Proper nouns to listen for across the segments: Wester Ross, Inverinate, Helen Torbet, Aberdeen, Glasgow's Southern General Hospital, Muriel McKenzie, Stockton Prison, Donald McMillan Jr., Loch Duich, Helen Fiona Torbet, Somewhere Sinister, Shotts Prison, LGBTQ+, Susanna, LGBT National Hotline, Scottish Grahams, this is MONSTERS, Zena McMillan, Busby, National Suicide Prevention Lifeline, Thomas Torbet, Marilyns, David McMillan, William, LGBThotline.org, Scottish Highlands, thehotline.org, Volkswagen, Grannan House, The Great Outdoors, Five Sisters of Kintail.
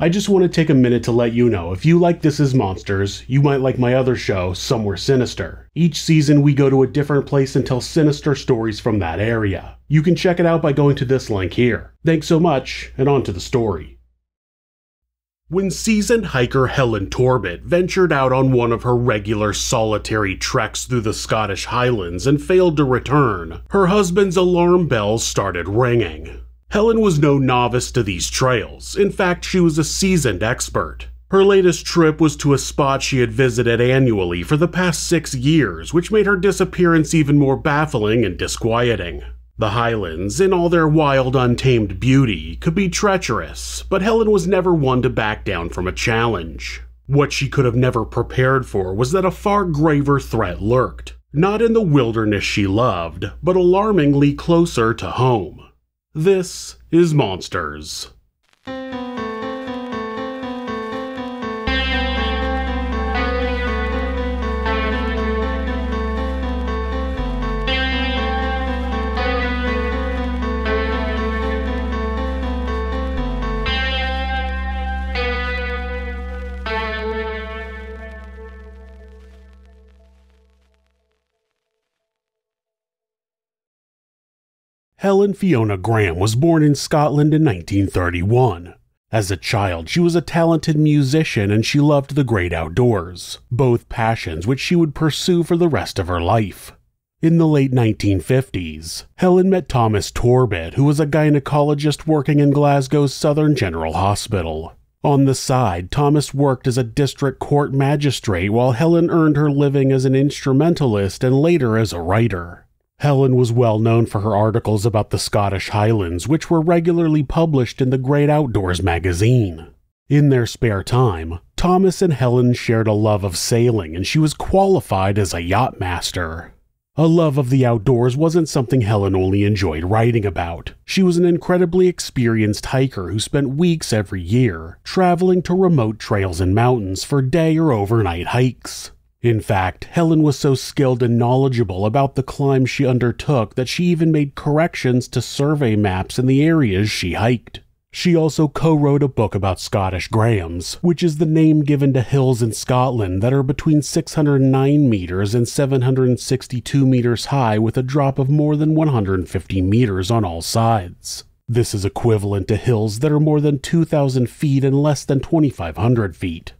I just want to take a minute to let you know, if you like This Is Monsters, you might like my other show, Somewhere Sinister. Each season we go to a different place and tell sinister stories from that area. You can check it out by going to this link here. Thanks so much, and on to the story. When seasoned hiker Helen Torbet ventured out on one of her regular solitary treks through the Scottish Highlands and failed to return, her husband's alarm bells started ringing. Helen was no novice to these trails. In fact, she was a seasoned expert. Her latest trip was to a spot she had visited annually for the past 6 years, which made her disappearance even more baffling and disquieting. The Highlands, in all their wild, untamed beauty, could be treacherous, but Helen was never one to back down from a challenge. What she could have never prepared for was that a far graver threat lurked, not in the wilderness she loved, but alarmingly closer to home. This is Monsters. Helen Fiona Graham was born in Scotland in 1931. As a child, she was a talented musician and she loved the great outdoors, both passions which she would pursue for the rest of her life. In the late 1950s, Helen met Thomas Torbet, who was a gynecologist working in Glasgow's Southern General Hospital. On the side, Thomas worked as a district court magistrate while Helen earned her living as an instrumentalist and later as a writer. Helen was well known for her articles about the Scottish Highlands, which were regularly published in The Great Outdoors magazine. In their spare time, Thomas and Helen shared a love of sailing, and she was qualified as a yacht master. A love of the outdoors wasn't something Helen only enjoyed writing about. She was an incredibly experienced hiker who spent weeks every year traveling to remote trails and mountains for day or overnight hikes. In fact, Helen was so skilled and knowledgeable about the climbs she undertook that she even made corrections to survey maps in the areas she hiked. She also co-wrote a book about Scottish Grahams, which is the name given to hills in Scotland that are between 609 meters and 762 meters high with a drop of more than 150 meters on all sides. This is equivalent to hills that are more than 2,000 feet and less than 2,500 feet.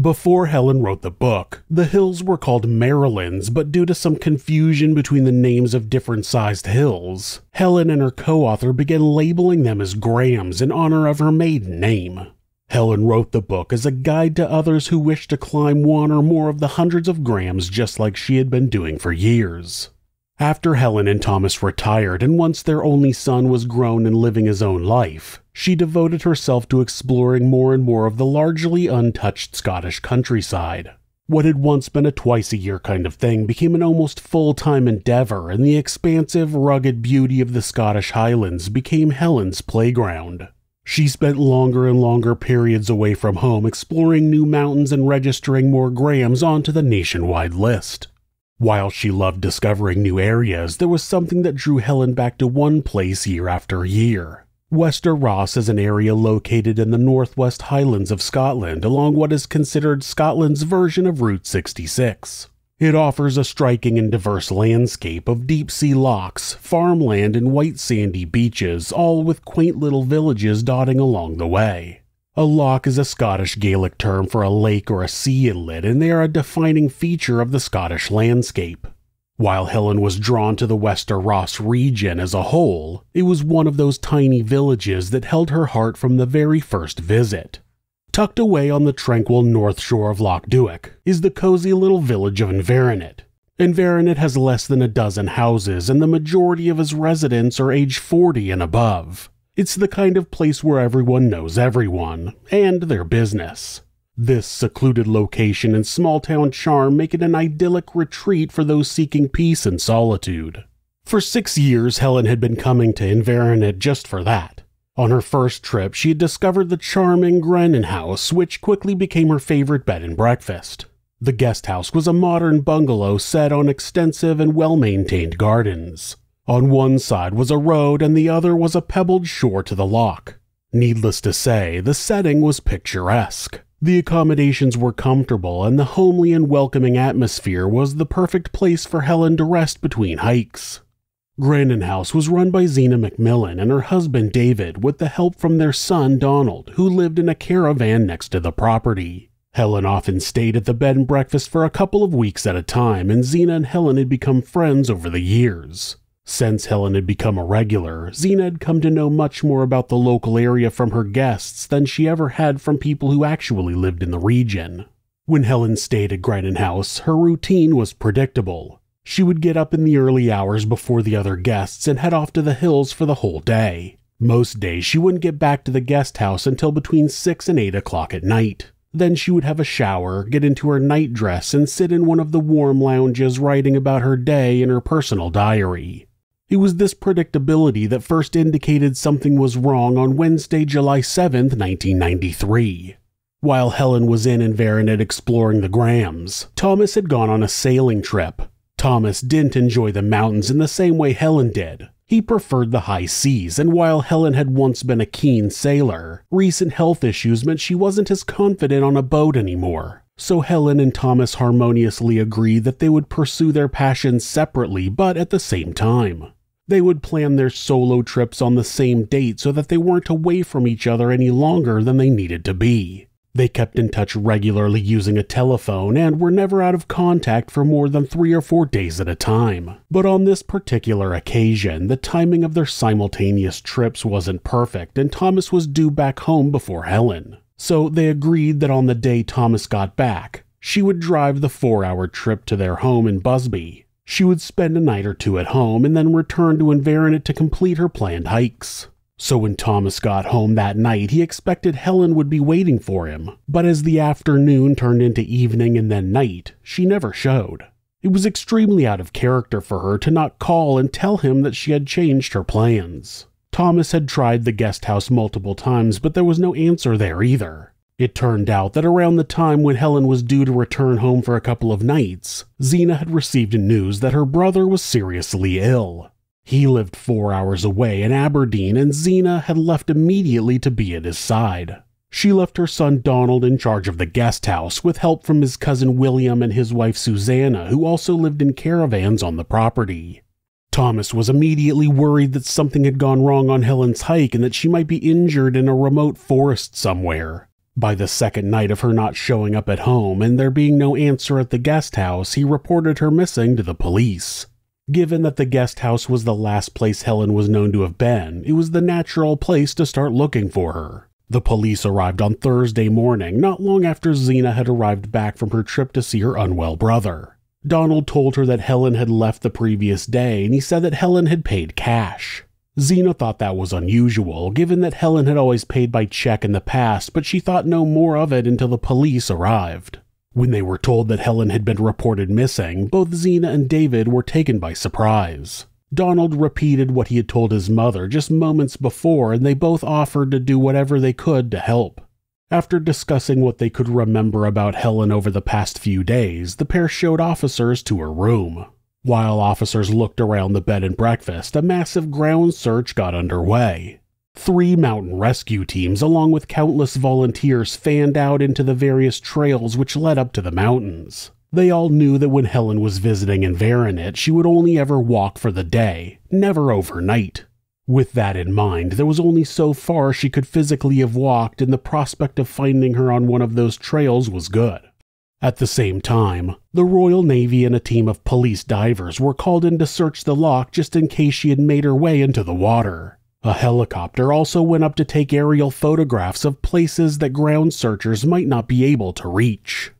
Before Helen wrote the book, the hills were called Marilyns, but due to some confusion between the names of different sized hills, Helen and her co-author began labeling them as Grahams in honor of her maiden name. Helen wrote the book as a guide to others who wished to climb one or more of the hundreds of Grahams just like she had been doing for years. After Helen and Thomas retired, and once their only son was grown and living his own life, she devoted herself to exploring more and more of the largely untouched Scottish countryside. What had once been a twice-a-year kind of thing became an almost full-time endeavor, and the expansive, rugged beauty of the Scottish Highlands became Helen's playground. She spent longer and longer periods away from home exploring new mountains and registering more Grahams onto the nationwide list. While she loved discovering new areas, there was something that drew Helen back to one place year after year. Wester Ross is an area located in the northwest Highlands of Scotland along what is considered Scotland's version of Route 66. It offers a striking and diverse landscape of deep-sea lochs, farmland, and white sandy beaches, all with quaint little villages dotting along the way. A loch is a Scottish Gaelic term for a lake or a sea inlet, and they are a defining feature of the Scottish landscape. While Helen was drawn to the Wester Ross region as a whole, it was one of those tiny villages that held her heart from the very first visit. Tucked away on the tranquil north shore of Loch Duich is the cozy little village of Inverinate. Inverinate has less than a dozen houses, and the majority of its residents are age 40 and above. It's the kind of place where everyone knows everyone, and their business. This secluded location and small-town charm make it an idyllic retreat for those seeking peace and solitude. For 6 years, Helen had been coming to Inverinate just for that. On her first trip, she had discovered the charming Grannan House, which quickly became her favorite bed and breakfast. The guest house was a modern bungalow set on extensive and well-maintained gardens. On one side was a road and the other was a pebbled shore to the loch. Needless to say, the setting was picturesque. The accommodations were comfortable, and the homely and welcoming atmosphere was the perfect place for Helen to rest between hikes. Grannan House was run by Zena McMillan and her husband David with the help from their son Donald, who lived in a caravan next to the property. Helen often stayed at the bed and breakfast for a couple of weeks at a time, and Zena and Helen had become friends over the years. Since Helen had become a regular, Zena had come to know much more about the local area from her guests than she ever had from people who actually lived in the region. When Helen stayed at Grannan House, her routine was predictable. She would get up in the early hours before the other guests and head off to the hills for the whole day. Most days she wouldn't get back to the guest house until between 6 and 8 o'clock at night. Then she would have a shower, get into her night dress, and sit in one of the warm lounges writing about her day in her personal diary. It was this predictability that first indicated something was wrong on Wednesday, July 7, 1993. While Helen was in Inverinate exploring the Grahams, Thomas had gone on a sailing trip. Thomas didn't enjoy the mountains in the same way Helen did. He preferred the high seas, and while Helen had once been a keen sailor, recent health issues meant she wasn't as confident on a boat anymore. So Helen and Thomas harmoniously agreed that they would pursue their passions separately but at the same time. They would plan their solo trips on the same date so that they weren't away from each other any longer than they needed to be. They kept in touch regularly using a telephone and were never out of contact for more than 3 or 4 days at a time. But on this particular occasion, the timing of their simultaneous trips wasn't perfect, and Thomas was due back home before Helen. So they agreed that on the day Thomas got back, she would drive the 4-hour trip to their home in Busby. She would spend a night or two at home and then return to Inverinate to complete her planned hikes. So when Thomas got home that night, he expected Helen would be waiting for him, but as the afternoon turned into evening and then night, she never showed. It was extremely out of character for her to not call and tell him that she had changed her plans. Thomas had tried the guest house multiple times, but there was no answer there either. It turned out that around the time when Helen was due to return home for a couple of nights, Zena had received news that her brother was seriously ill. He lived 4 hours away in Aberdeen, and Zena had left immediately to be at his side. She left her son Donald in charge of the guest house with help from his cousin William and his wife Susanna, who also lived in caravans on the property. Thomas was immediately worried that something had gone wrong on Helen's hike and that she might be injured in a remote forest somewhere. By the second night of her not showing up at home and there being no answer at the guest house, he reported her missing to the police. Given that the guest house was the last place Helen was known to have been, it was the natural place to start looking for her. The police arrived on Thursday morning, not long after Zena had arrived back from her trip to see her unwell brother. Donald told her that Helen had left the previous day, and he said that Helen had paid cash. Zena thought that was unusual, given that Helen had always paid by check in the past, but she thought no more of it until the police arrived. When they were told that Helen had been reported missing, both Zena and David were taken by surprise. Donald repeated what he had told his mother just moments before, and they both offered to do whatever they could to help. After discussing what they could remember about Helen over the past few days, the pair showed officers to her room. While officers looked around the bed and breakfast, a massive ground search got underway. 3 mountain rescue teams, along with countless volunteers, fanned out into the various trails which led up to the mountains. They all knew that when Helen was visiting Inverinate, she would only ever walk for the day, never overnight. With that in mind, there was only so far she could physically have walked, and the prospect of finding her on one of those trails was good. At the same time, the Royal Navy and a team of police divers were called in to search the loch just in case she had made her way into the water. A helicopter also went up to take aerial photographs of places that ground searchers might not be able to reach.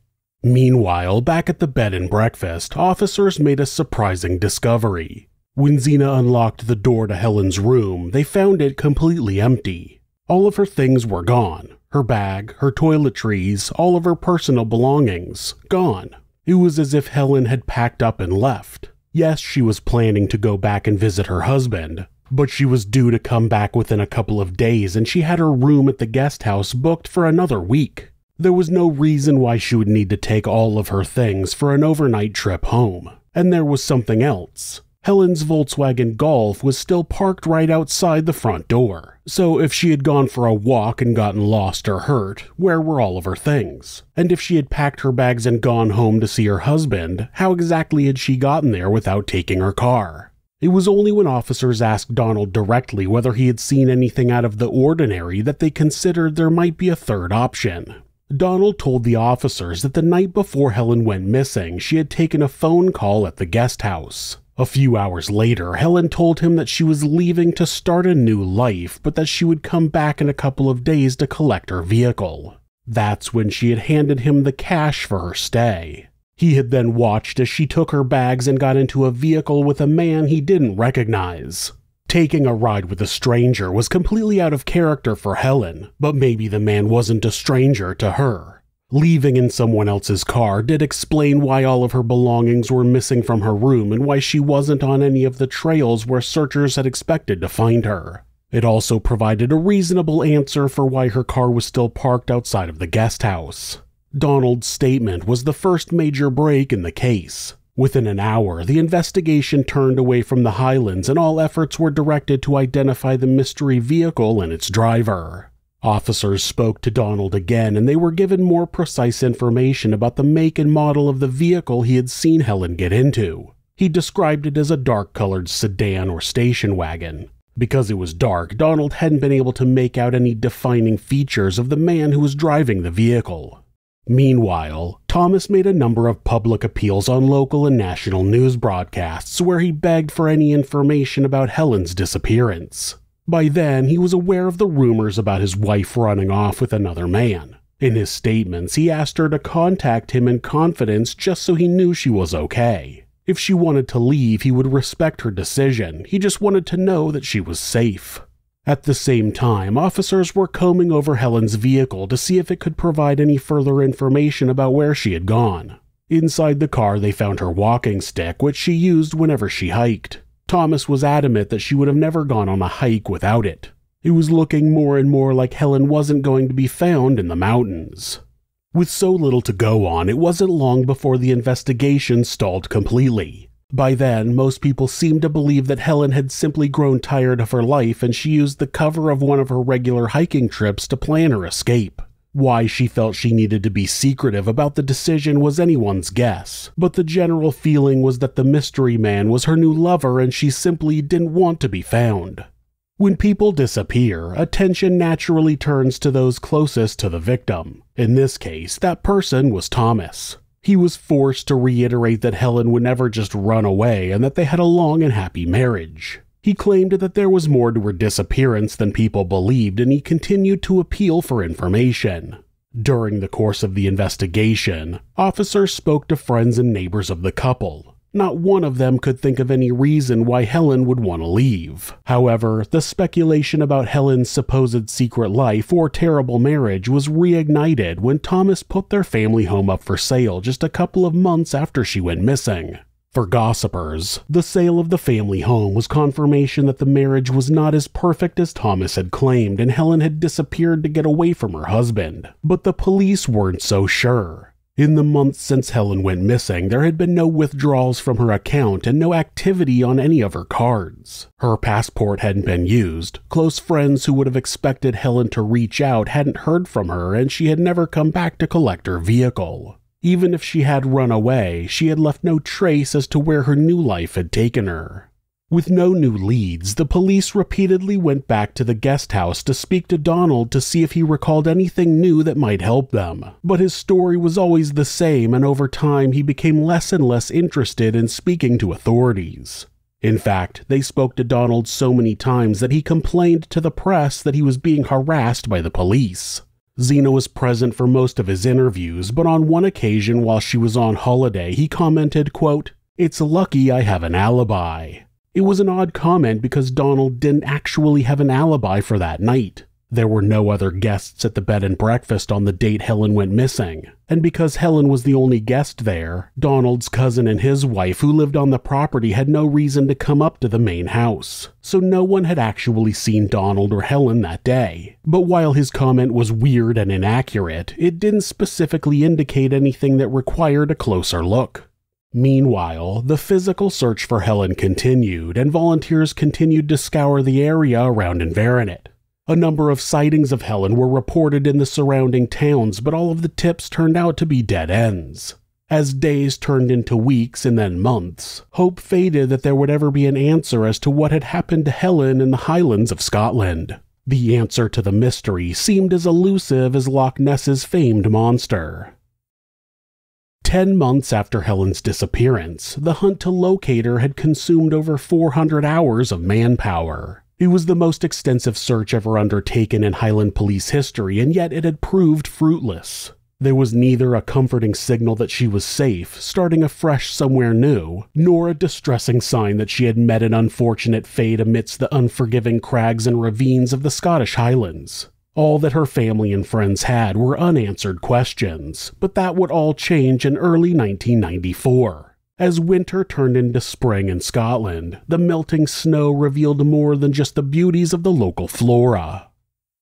Meanwhile, back at the bed and breakfast, officers made a surprising discovery. When Zena unlocked the door to Helen's room, they found it completely empty. All of her things were gone. Her bag, her toiletries, all of her personal belongings, gone. It was as if Helen had packed up and left. Yes, she was planning to go back and visit her husband, but she was due to come back within a couple of days, and she had her room at the guest house booked for another week. There was no reason why she would need to take all of her things for an overnight trip home. And there was something else. Helen's Volkswagen Golf was still parked right outside the front door, so if she had gone for a walk and gotten lost or hurt, where were all of her things? And if she had packed her bags and gone home to see her husband, how exactly had she gotten there without taking her car? It was only when officers asked Donald directly whether he had seen anything out of the ordinary that they considered there might be a third option. Donald told the officers that the night before Helen went missing, she had taken a phone call at the guest house. A few hours later, Helen told him that she was leaving to start a new life, but that she would come back in a couple of days to collect her vehicle. That's when she had handed him the cash for her stay. He had then watched as she took her bags and got into a vehicle with a man he didn't recognize. Taking a ride with a stranger was completely out of character for Helen, but maybe the man wasn't a stranger to her. Leaving in someone else's car did explain why all of her belongings were missing from her room and why she wasn't on any of the trails where searchers had expected to find her. It also provided a reasonable answer for why her car was still parked outside of the guest house. Donald's statement was the first major break in the case. Within an hour, the investigation turned away from the Highlands and all efforts were directed to identify the mystery vehicle and its driver. Officers spoke to Donald again and they were given more precise information about the make and model of the vehicle he had seen Helen get into. He described it as a dark-colored sedan or station wagon. Because it was dark, Donald hadn't been able to make out any defining features of the man who was driving the vehicle. Meanwhile, Thomas made a number of public appeals on local and national news broadcasts where he begged for any information about Helen's disappearance. By then, he was aware of the rumors about his wife running off with another man. In his statements, he asked her to contact him in confidence just so he knew she was okay. If she wanted to leave, he would respect her decision. He just wanted to know that she was safe. At the same time, officers were combing over Helen's vehicle to see if it could provide any further information about where she had gone. Inside the car, they found her walking stick, which she used whenever she hiked. Thomas was adamant that she would have never gone on a hike without it. It was looking more and more like Helen wasn't going to be found in the mountains. With so little to go on, it wasn't long before the investigation stalled completely. By then, most people seemed to believe that Helen had simply grown tired of her life and she used the cover of one of her regular hiking trips to plan her escape. Why she felt she needed to be secretive about the decision was anyone's guess, but the general feeling was that the mystery man was her new lover and she simply didn't want to be found. When people disappear, attention naturally turns to those closest to the victim. In this case, that person was Thomas. He was forced to reiterate that Helen would never just run away and that they had a long and happy marriage. He claimed that there was more to her disappearance than people believed, and he continued to appeal for information. During the course of the investigation, officers spoke to friends and neighbors of the couple. Not one of them could think of any reason why Helen would want to leave. However, the speculation about Helen's supposed secret life or terrible marriage was reignited when Thomas put their family home up for sale just a couple of months after she went missing. For gossipers, the sale of the family home was confirmation that the marriage was not as perfect as Thomas had claimed and Helen had disappeared to get away from her husband. But the police weren't so sure. In the months since Helen went missing, there had been no withdrawals from her account and no activity on any of her cards. Her passport hadn't been used, close friends who would have expected Helen to reach out hadn't heard from her, and she had never come back to collect her vehicle. Even if she had run away, she had left no trace as to where her new life had taken her. With no new leads, the police repeatedly went back to the guest house to speak to Donald to see if he recalled anything new that might help them. But his story was always the same, and over time he became less and less interested in speaking to authorities. In fact, they spoke to Donald so many times that he complained to the press that he was being harassed by the police. Zena was present for most of his interviews, but on one occasion while she was on holiday, he commented, quote, "It's lucky I have an alibi." It was an odd comment because Donald didn't actually have an alibi for that night. There were no other guests at the bed and breakfast on the date Helen went missing. And because Helen was the only guest there, Donald's cousin and his wife who lived on the property had no reason to come up to the main house. So no one had actually seen Donald or Helen that day. But while his comment was weird and inaccurate, it didn't specifically indicate anything that required a closer look. Meanwhile, the physical search for Helen continued, and volunteers continued to scour the area around Inverinate. A number of sightings of Helen were reported in the surrounding towns, but all of the tips turned out to be dead ends. As days turned into weeks and then months, hope faded that there would ever be an answer as to what had happened to Helen in the Highlands of Scotland. The answer to the mystery seemed as elusive as Loch Ness's famed monster. 10 months after Helen's disappearance, the hunt to locate her had consumed over 400 hours of manpower. It was the most extensive search ever undertaken in Highland police history, and yet it had proved fruitless. There was neither a comforting signal that she was safe, starting afresh somewhere new, nor a distressing sign that she had met an unfortunate fate amidst the unforgiving crags and ravines of the Scottish Highlands. All that her family and friends had were unanswered questions, but that would all change in early 1994. As winter turned into spring in Scotland, the melting snow revealed more than just the beauties of the local flora.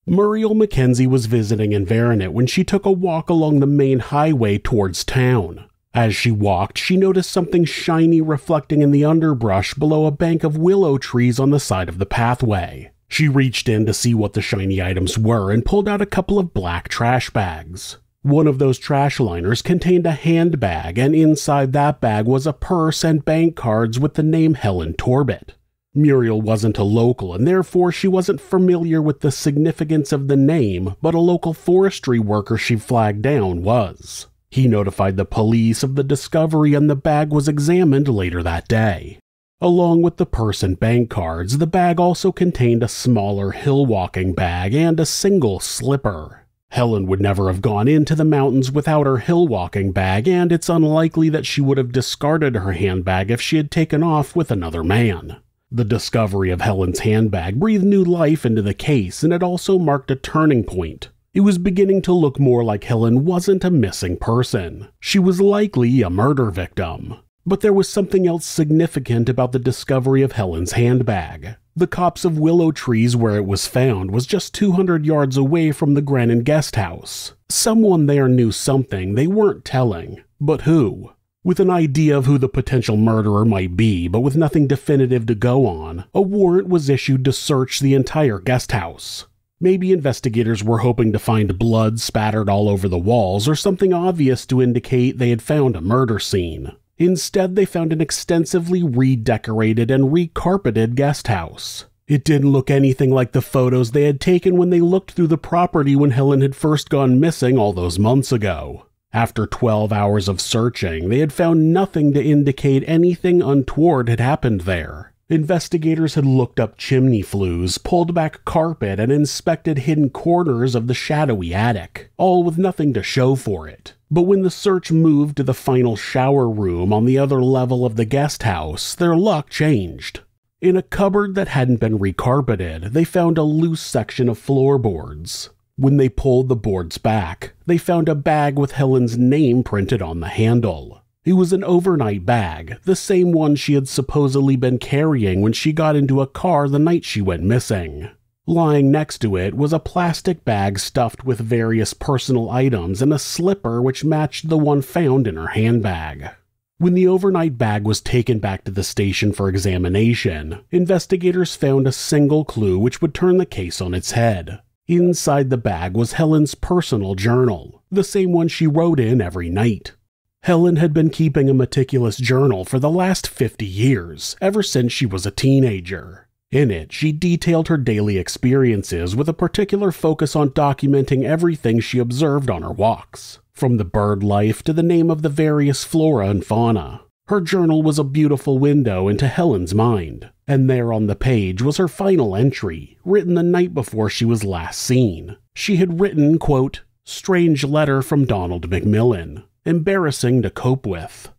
Muriel McKenzie was visiting Inverinate when she took a walk along the main highway towards town. As she walked, she noticed something shiny reflecting in the underbrush below a bank of willow trees on the side of the pathway. She reached in to see what the shiny items were and pulled out a couple of black trash bags. One of those trash liners contained a handbag, and inside that bag was a purse and bank cards with the name Helen Torbet. Muriel wasn't a local, and therefore she wasn't familiar with the significance of the name, but a local forestry worker she flagged down was. He notified the police of the discovery, and the bag was examined later that day. Along with the purse and bank cards, the bag also contained a smaller hill-walking bag and a single slipper. Helen would never have gone into the mountains without her hill-walking bag, and it's unlikely that she would have discarded her handbag if she had taken off with another man. The discovery of Helen's handbag breathed new life into the case, and it also marked a turning point. It was beginning to look more like Helen wasn't a missing person. She was likely a murder victim. But there was something else significant about the discovery of Helen's handbag. The copse of willow trees where it was found was just 200 yards away from the Grannan guest house. Someone there knew something they weren't telling, but who? With an idea of who the potential murderer might be, but with nothing definitive to go on, a warrant was issued to search the entire guest house. Maybe investigators were hoping to find blood spattered all over the walls or something obvious to indicate they had found a murder scene. Instead, they found an extensively redecorated and recarpeted guest house. It didn't look anything like the photos they had taken when they looked through the property when Helen had first gone missing all those months ago. After 12 hours of searching, they had found nothing to indicate anything untoward had happened there. Investigators had looked up chimney flues, pulled back carpet, and inspected hidden corners of the shadowy attic, all with nothing to show for it. But when the search moved to the final shower room on the other level of the guest house, their luck changed. In a cupboard that hadn't been recarpeted, they found a loose section of floorboards. When they pulled the boards back, they found a bag with Helen's name printed on the handle. It was an overnight bag, the same one she had supposedly been carrying when she got into a car the night she went missing. Lying next to it was a plastic bag stuffed with various personal items and a slipper which matched the one found in her handbag. When the overnight bag was taken back to the station for examination, investigators found a single clue which would turn the case on its head. Inside the bag was Helen's personal journal, the same one she wrote in every night. Helen had been keeping a meticulous journal for the last 50 years, ever since she was a teenager. In it, she detailed her daily experiences with a particular focus on documenting everything she observed on her walks, from the bird life to the name of the various flora and fauna. Her journal was a beautiful window into Helen's mind, and there on the page was her final entry, written the night before she was last seen. She had written, quote, "Strange letter from Donald McMillan. Embarrassing to cope with."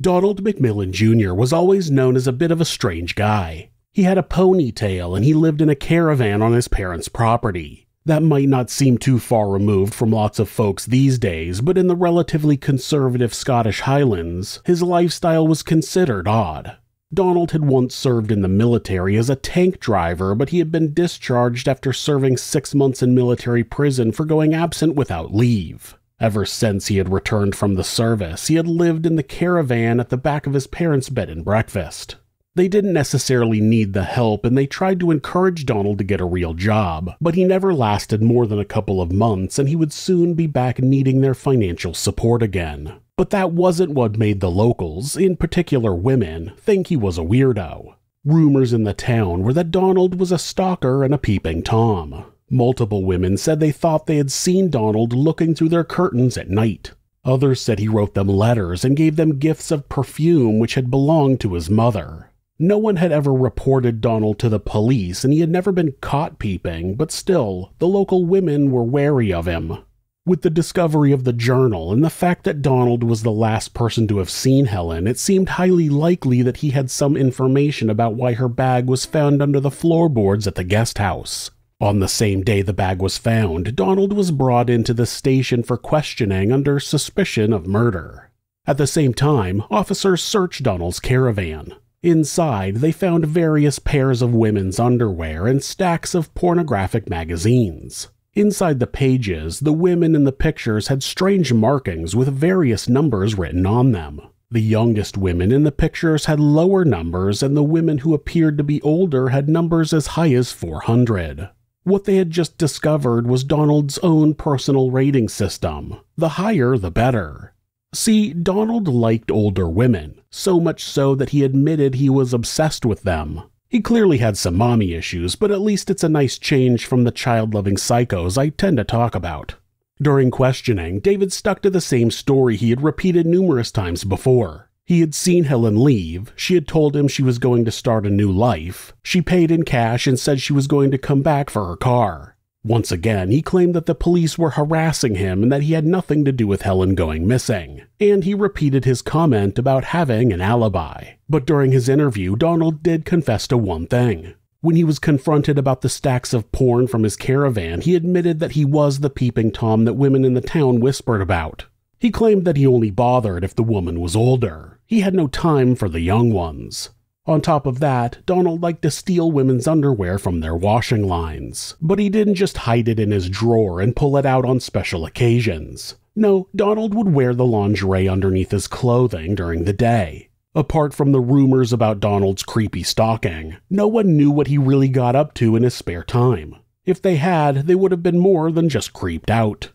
Donald McMillan Jr. was always known as a bit of a strange guy. He had a ponytail and he lived in a caravan on his parents' property. That might not seem too far removed from lots of folks these days, but in the relatively conservative Scottish Highlands, his lifestyle was considered odd. Donald had once served in the military as a tank driver, but he had been discharged after serving 6 months in military prison for going absent without leave. Ever since he had returned from the service, he had lived in the caravan at the back of his parents' bed and breakfast. They didn't necessarily need the help, and they tried to encourage Donald to get a real job, but he never lasted more than a couple of months, and he would soon be back needing their financial support again. But that wasn't what made the locals, in particular women, think he was a weirdo. Rumors in the town were that Donald was a stalker and a peeping Tom. Multiple women said they thought they had seen Donald looking through their curtains at night. Others said he wrote them letters and gave them gifts of perfume which had belonged to his mother. No one had ever reported Donald to the police, and he had never been caught peeping, but still, the local women were wary of him. With the discovery of the journal and the fact that Donald was the last person to have seen Helen, it seemed highly likely that he had some information about why her bag was found under the floorboards at the guest house. On the same day the bag was found, Donald was brought into the station for questioning under suspicion of murder. At the same time, officers searched Donald's caravan. Inside, they found various pairs of women's underwear and stacks of pornographic magazines. Inside the pages, the women in the pictures had strange markings with various numbers written on them. The youngest women in the pictures had lower numbers, and the women who appeared to be older had numbers as high as 400. What they had just discovered was Donald's own personal rating system. The higher, the better. See, Donald liked older women, so much so that he admitted he was obsessed with them. He clearly had some mommy issues, but at least it's a nice change from the child-loving psychos I tend to talk about. During questioning, David stuck to the same story he had repeated numerous times before. He had seen Helen leave, she had told him she was going to start a new life, she paid in cash and said she was going to come back for her car. Once again, he claimed that the police were harassing him and that he had nothing to do with Helen going missing, and he repeated his comment about having an alibi. But during his interview, Donald did confess to one thing. When he was confronted about the stacks of porn from his caravan, he admitted that he was the peeping Tom that women in the town whispered about. He claimed that he only bothered if the woman was older. He had no time for the young ones. On top of that, Donald liked to steal women's underwear from their washing lines. But he didn't just hide it in his drawer and pull it out on special occasions. No, Donald would wear the lingerie underneath his clothing during the day. Apart from the rumors about Donald's creepy stalking, no one knew what he really got up to in his spare time. If they had, they would have been more than just creeped out.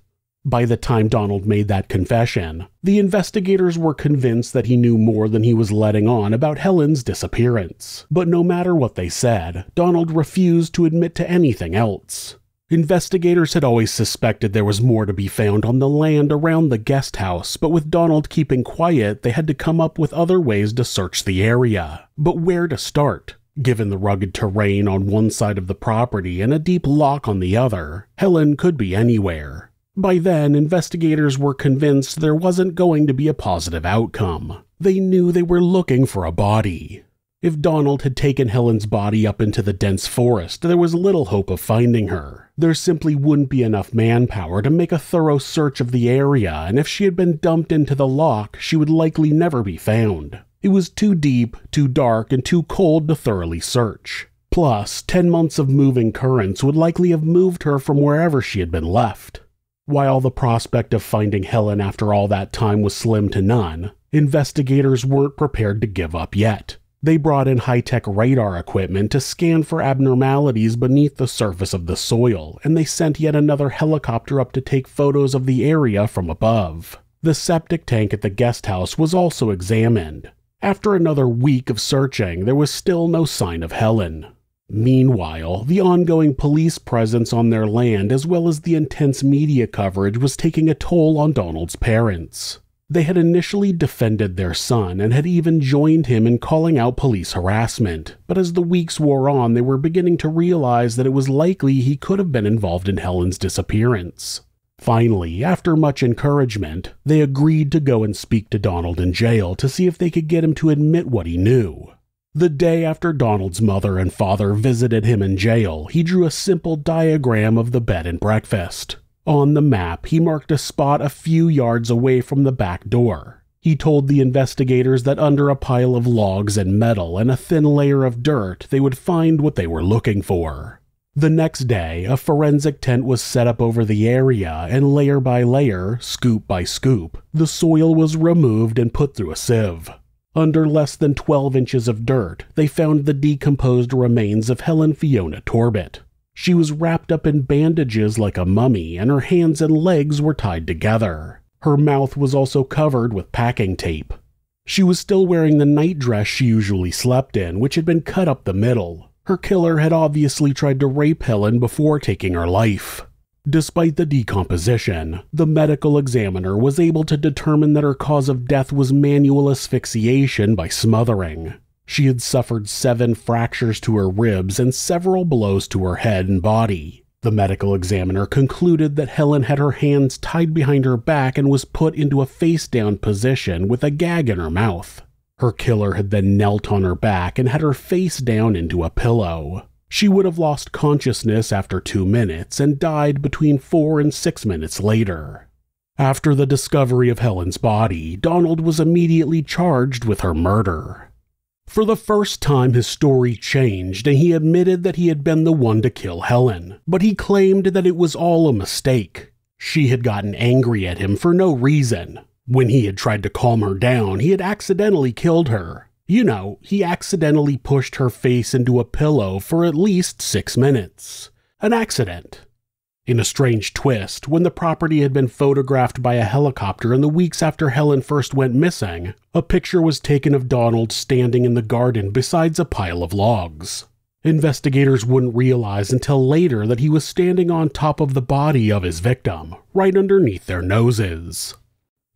By the time Donald made that confession, the investigators were convinced that he knew more than he was letting on about Helen's disappearance. But no matter what they said, Donald refused to admit to anything else. Investigators had always suspected there was more to be found on the land around the guest house, but with Donald keeping quiet, they had to come up with other ways to search the area. But where to start? Given the rugged terrain on one side of the property and a deep lock on the other, Helen could be anywhere. By then, investigators were convinced there wasn't going to be a positive outcome. They knew they were looking for a body. If Donald had taken Helen's body up into the dense forest, there was little hope of finding her. There simply wouldn't be enough manpower to make a thorough search of the area, and if she had been dumped into the loch, she would likely never be found. It was too deep, too dark, and too cold to thoroughly search. Plus, 10 months of moving currents would likely have moved her from wherever she had been left. While the prospect of finding Helen after all that time was slim to none, investigators weren't prepared to give up yet. They brought in high-tech radar equipment to scan for abnormalities beneath the surface of the soil, and they sent yet another helicopter up to take photos of the area from above. The septic tank at the guest house was also examined. After another week of searching, there was still no sign of Helen. Meanwhile, the ongoing police presence on their land as well as the intense media coverage was taking a toll on Donald's parents. They had initially defended their son and had even joined him in calling out police harassment, but as the weeks wore on, they were beginning to realize that it was likely he could have been involved in Helen's disappearance. Finally, after much encouragement, they agreed to go and speak to Donald in jail to see if they could get him to admit what he knew. The day after Donald's mother and father visited him in jail, he drew a simple diagram of the bed and breakfast. On the map, he marked a spot a few yards away from the back door. He told the investigators that under a pile of logs and metal and a thin layer of dirt, they would find what they were looking for. The next day, a forensic tent was set up over the area, and layer by layer, scoop by scoop, the soil was removed and put through a sieve. Under less than 12 inches of dirt, they found the decomposed remains of Helen Fiona Torbet. She was wrapped up in bandages like a mummy, and her hands and legs were tied together. Her mouth was also covered with packing tape. She was still wearing the nightdress she usually slept in, which had been cut up the middle. Her killer had obviously tried to rape Helen before taking her life. Despite the decomposition, the medical examiner was able to determine that her cause of death was manual asphyxiation by smothering. She had suffered 7 fractures to her ribs and several blows to her head and body. The medical examiner concluded that Helen had her hands tied behind her back and was put into a face-down position with a gag in her mouth. Her killer had then knelt on her back and had her face down into a pillow. She would have lost consciousness after 2 minutes and died between 4 and 6 minutes later. After the discovery of Helen's body, Donald was immediately charged with her murder. For the first time, his story changed, and he admitted that he had been the one to kill Helen, but he claimed that it was all a mistake. She had gotten angry at him for no reason. When he had tried to calm her down, he had accidentally killed her. You know, he accidentally pushed her face into a pillow for at least 6 minutes. An accident. In a strange twist, when the property had been photographed by a helicopter in the weeks after Helen first went missing, a picture was taken of Donald standing in the garden beside a pile of logs. Investigators wouldn't realize until later that he was standing on top of the body of his victim, right underneath their noses.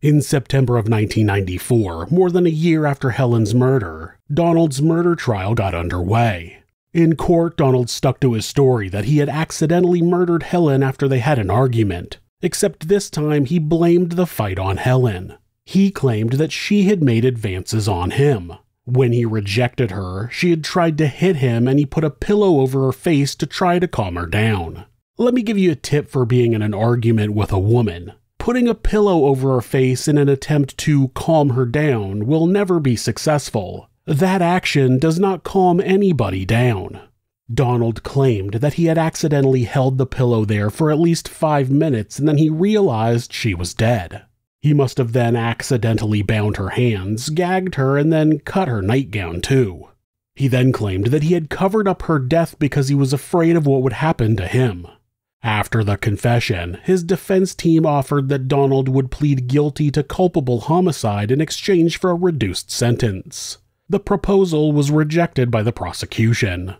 In September of 1994, more than a year after Helen's murder, Donald's murder trial got underway. In court, Donald stuck to his story that he had accidentally murdered Helen after they had an argument, except this time he blamed the fight on Helen. He claimed that she had made advances on him. When he rejected her, she had tried to hit him and he put a pillow over her face to try to calm her down. Let me give you a tip for being in an argument with a woman. Putting a pillow over her face in an attempt to calm her down will never be successful. That action does not calm anybody down. Donald claimed that he had accidentally held the pillow there for at least 5 minutes and then he realized she was dead. He must have then accidentally bound her hands, gagged her, and then cut her nightgown too. He then claimed that he had covered up her death because he was afraid of what would happen to him. After the confession, his defense team offered that Donald would plead guilty to culpable homicide in exchange for a reduced sentence. The proposal was rejected by the prosecution.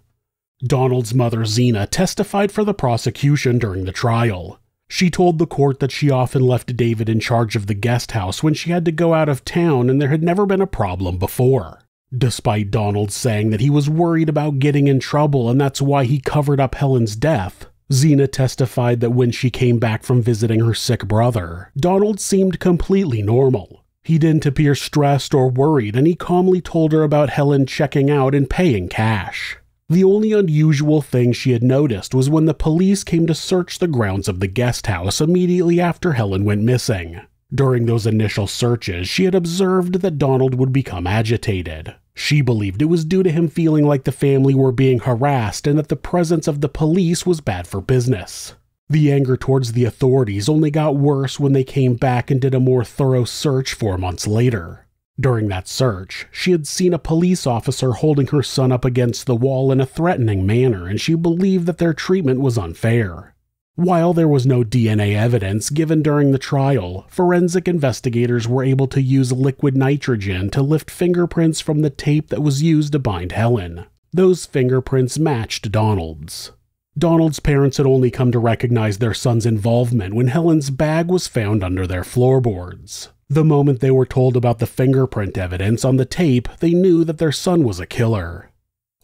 Donald's mother, Zena, testified for the prosecution during the trial. She told the court that she often left David in charge of the guest house when she had to go out of town and there had never been a problem before. Despite Donald saying that he was worried about getting in trouble and that's why he covered up Helen's death, Zena testified that when she came back from visiting her sick brother, Donald seemed completely normal. He didn't appear stressed or worried, and he calmly told her about Helen checking out and paying cash. The only unusual thing she had noticed was when the police came to search the grounds of the guest house immediately after Helen went missing. During those initial searches, she had observed that Donald would become agitated. She believed it was due to him feeling like the family were being harassed and that the presence of the police was bad for business. The anger towards the authorities only got worse when they came back and did a more thorough search 4 months later. During that search, she had seen a police officer holding her son up against the wall in a threatening manner, and she believed that their treatment was unfair. While there was no DNA evidence given during the trial, forensic investigators were able to use liquid nitrogen to lift fingerprints from the tape that was used to bind Helen. Those fingerprints matched Donald's. Donald's parents had only come to recognize their son's involvement when Helen's bag was found under their floorboards. The moment they were told about the fingerprint evidence on the tape, they knew that their son was a killer.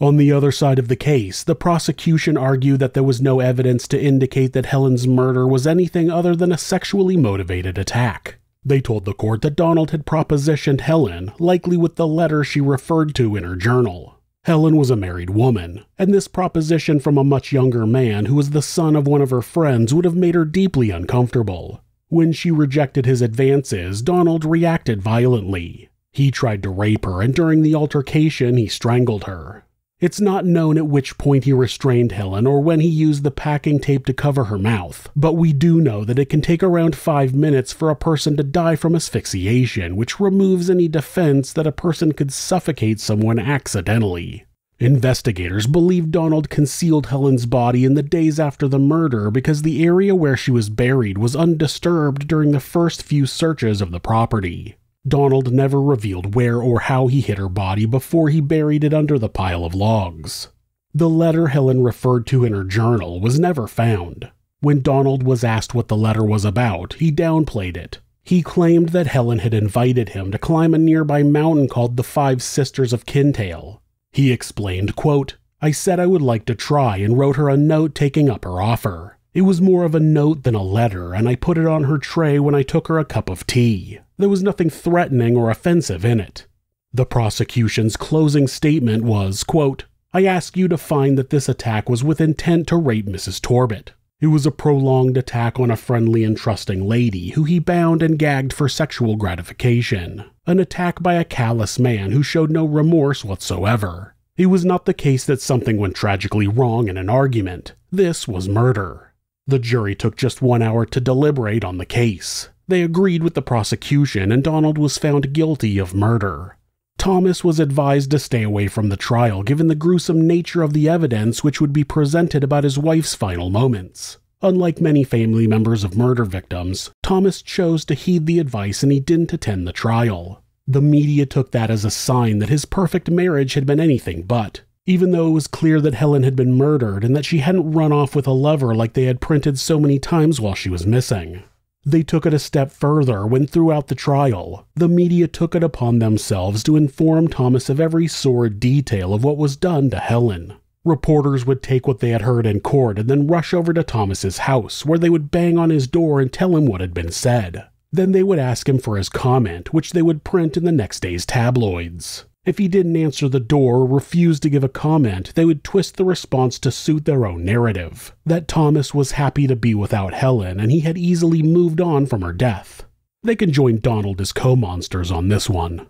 On the other side of the case, the prosecution argued that there was no evidence to indicate that Helen's murder was anything other than a sexually motivated attack. They told the court that Donald had propositioned Helen, likely with the letter she referred to in her journal. Helen was a married woman, and this proposition from a much younger man who was the son of one of her friends would have made her deeply uncomfortable. When she rejected his advances, Donald reacted violently. He tried to rape her, and during the altercation, he strangled her. It's not known at which point he restrained Helen or when he used the packing tape to cover her mouth, but we do know that it can take around 5 minutes for a person to die from asphyxiation, which removes any defense that a person could suffocate someone accidentally. Investigators believe Donald concealed Helen's body in the days after the murder because the area where she was buried was undisturbed during the first few searches of the property. Donald never revealed where or how he hid her body before he buried it under the pile of logs. The letter Helen referred to in her journal was never found. When Donald was asked what the letter was about, he downplayed it. He claimed that Helen had invited him to climb a nearby mountain called the Five Sisters of Kintail. He explained, quote, "I said I would like to try and wrote her a note taking up her offer. It was more of a note than a letter, and I put it on her tray when I took her a cup of tea. There was nothing threatening or offensive in it." The prosecution's closing statement was, quote, "I ask you to find that this attack was with intent to rape Mrs. Torbet. It was a prolonged attack on a friendly and trusting lady who he bound and gagged for sexual gratification. An attack by a callous man who showed no remorse whatsoever. It was not the case that something went tragically wrong in an argument. This was murder." The jury took just 1 hour to deliberate on the case. They agreed with the prosecution, and Donald was found guilty of murder. Thomas was advised to stay away from the trial given the gruesome nature of the evidence which would be presented about his wife's final moments. Unlike many family members of murder victims, Thomas chose to heed the advice and he didn't attend the trial. The media took that as a sign that his perfect marriage had been anything but, even though it was clear that Helen had been murdered and that she hadn't run off with a lover like they had printed so many times while she was missing. They took it a step further when throughout the trial, the media took it upon themselves to inform Thomas of every sordid detail of what was done to Helen. Reporters would take what they had heard in court and then rush over to Thomas's house, where they would bang on his door and tell him what had been said. Then they would ask him for his comment, which they would print in the next day's tabloids. If he didn't answer the door or refused to give a comment, they would twist the response to suit their own narrative, that Thomas was happy to be without Helen and he had easily moved on from her death. They can join Donald as co-monsters on this one.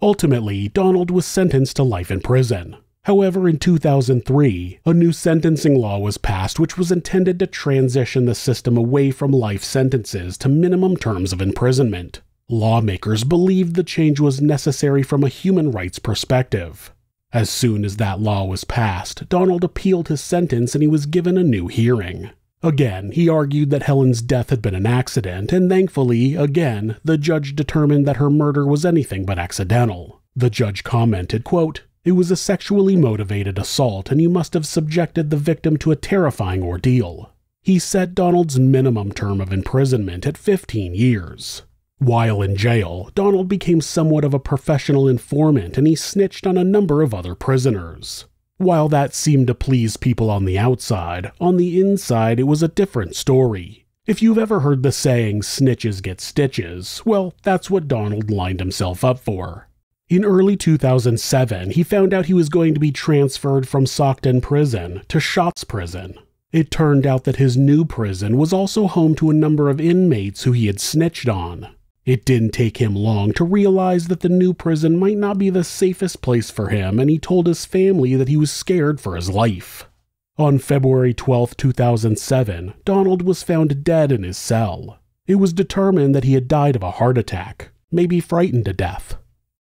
Ultimately, Donald was sentenced to life in prison. However, in 2003, a new sentencing law was passed which was intended to transition the system away from life sentences to minimum terms of imprisonment. Lawmakers believed the change was necessary from a human rights perspective. As soon as that law was passed, Donald appealed his sentence and he was given a new hearing. Again, he argued that Helen's death had been an accident, and thankfully, again, the judge determined that her murder was anything but accidental. The judge commented, quote, "It was a sexually motivated assault and you must have subjected the victim to a terrifying ordeal." He set Donald's minimum term of imprisonment at 15 years. While in jail, Donald became somewhat of a professional informant and he snitched on a number of other prisoners. While that seemed to please people on the outside, on the inside it was a different story. If you've ever heard the saying, "snitches get stitches," well, that's what Donald lined himself up for. In early 2007, he found out he was going to be transferred from Stockton Prison to Shotts Prison. It turned out that his new prison was also home to a number of inmates who he had snitched on. It didn't take him long to realize that the new prison might not be the safest place for him, and he told his family that he was scared for his life. On February 12, 2007, Donald was found dead in his cell. It was determined that he had died of a heart attack, maybe frightened to death.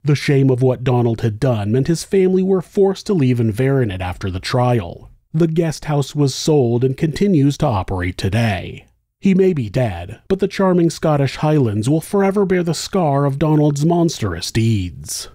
The shame of what Donald had done meant his family were forced to leave Inverinate after the trial. The guest house was sold and continues to operate today. He may be dead, but the charming Scottish Highlands will forever bear the scar of Donald's monstrous deeds.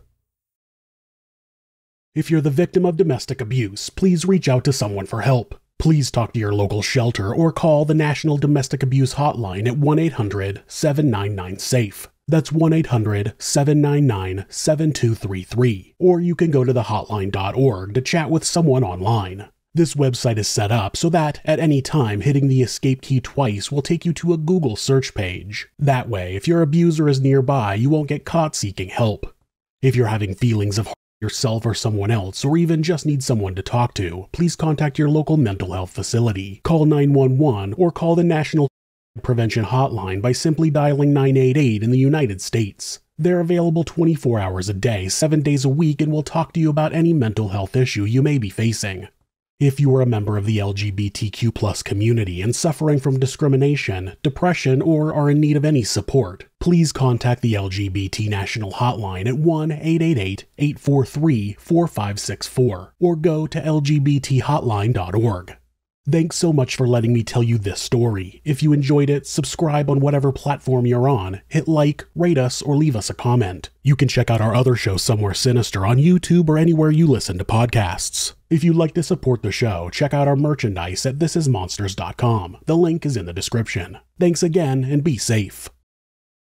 If you're the victim of domestic abuse, please reach out to someone for help. Please talk to your local shelter or call the National Domestic Abuse Hotline at 1-800-799-SAFE. That's 1-800-799-7233, or you can go to thehotline.org to chat with someone online. This website is set up so that, at any time, hitting the escape key twice will take you to a Google search page. That way, if your abuser is nearby, you won't get caught seeking help. If you're having feelings of harm yourself or someone else, or even just need someone to talk to, please contact your local mental health facility, call 911, or call the National Prevention Hotline by simply dialing 988 in the United States. They're available 24 hours a day, 7 days a week, and will talk to you about any mental health issue you may be facing. If you are a member of the LGBTQ+ community and suffering from discrimination, depression, or are in need of any support, please contact the LGBT National Hotline at 1-888-843-4564 or go to LGBThotline.org. Thanks so much for letting me tell you this story. If you enjoyed it, subscribe on whatever platform you're on, hit like, rate us, or leave us a comment. You can check out our other show, Somewhere Sinister, on YouTube or anywhere you listen to podcasts. If you'd like to support the show, check out our merchandise at thisismonsters.com. The link is in the description. Thanks again, and be safe.